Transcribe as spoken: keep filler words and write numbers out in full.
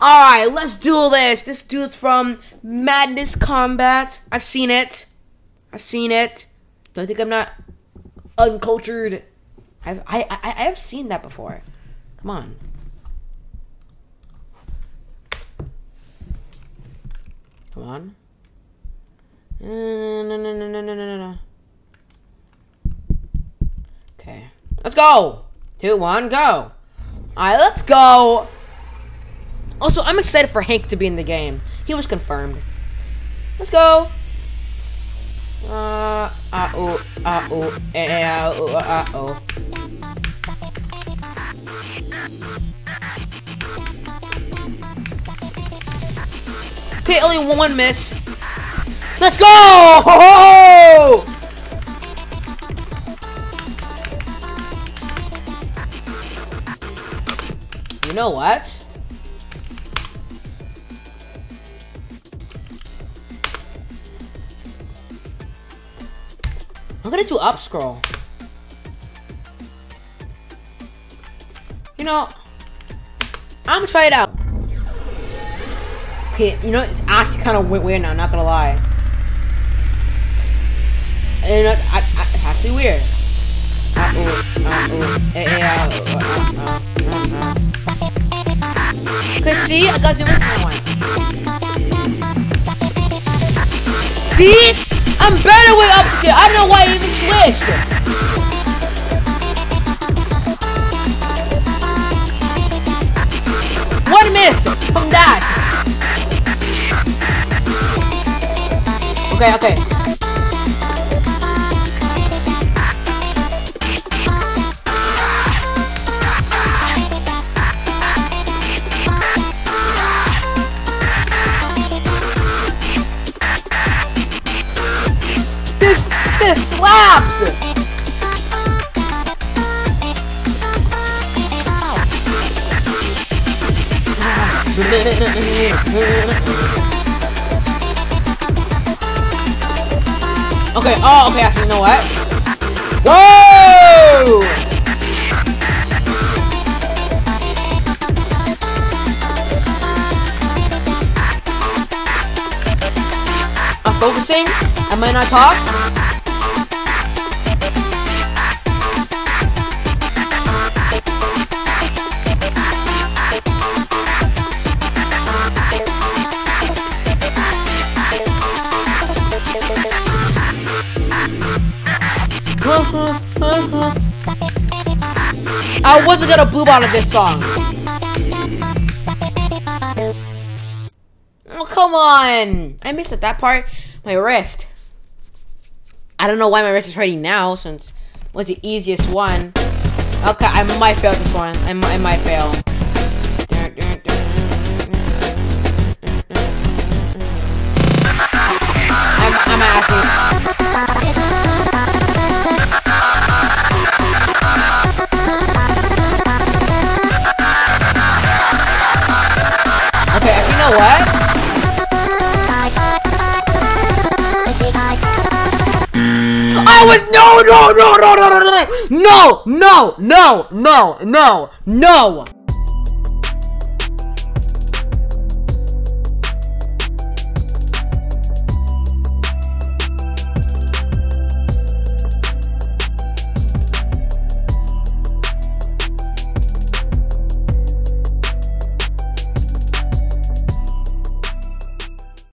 Alright, let's do this. This dude's from Madness Combat. I've seen it. I've seen it. Don't think I'm not uncultured. I've, I, I, I have seen that before. Come on. Come on. No, no, no, no, no, no, no, no. Okay. Let's go! Two, one, go! Alright, let's go! Also, I'm excited for Hank to be in the game. He was confirmed. Let's go. Uh, uh oh, uh oh, uh oh, uh oh. Okay, only one miss. Let's go! Ho-ho! You know what? I'm gonna do up scroll. You know, I'm gonna try it out. Okay, you know, it's actually kind of weird now, not gonna lie. And uh, I, I, it's actually weird. Uh -oh, uh -oh, eh, eh, uh -oh, uh -oh. Okay, see, I got to do this one. See? I'm better with upstairs. I don't know why I even switched. One miss from that. Okay, okay. This slaps! Okay, oh, okay, actually, you know what? Whoa! I'm focusing. I might not talk. I wasn't gonna blue bottle this song. Oh, come on! I missed it, that part. My wrist. I don't know why my wrist is hurting now, since it was the easiest one. Okay, I might fail this one. I might, I might fail. I'm, I'm asking. What? I was no no no no no no no no no no no no no